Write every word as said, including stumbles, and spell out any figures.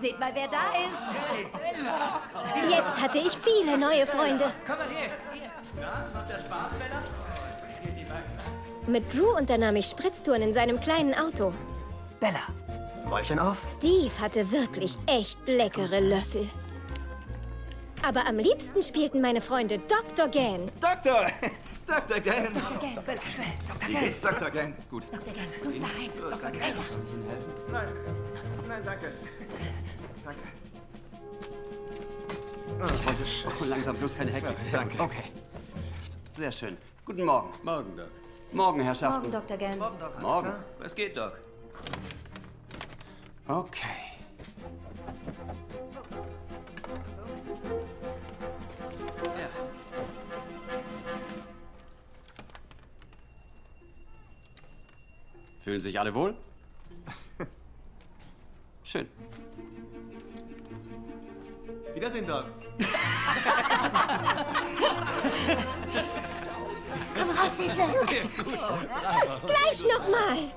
Seht mal, wer da ist. Jetzt hatte ich viele neue Freunde. Komm mal her. Na, macht der Spaß, Männer? Mit Drew unternahm ich Spritztouren in seinem kleinen Auto. Bella, Mäulchen auf? Steve hatte wirklich echt leckere Löffel. Aber am liebsten spielten meine Freunde Doktor Gann. Doktor! Doktor Gann! Doktor Gann, Bella, schnell! Doktor Gann! Wie geht's, Doktor Gann? Gut. Doktor Gann, los da rein! Doktor Gann! Kann ich Ihnen helfen? Nein, nein, danke. Danke. Oh, heute oh, langsam, bloß keine Hektik. Danke. Okay. Sehr schön. Guten Morgen. Morgen, Doc. Morgen, Herr Schaffner. Morgen, Doktor Gann. Morgen, Doc. Morgen. Was geht, Doc? Okay. Ja. Fühlen sich alle wohl? Schön. Wiedersehen, Doc. Komm raus, Süße. Okay, gut. Gleich nochmal.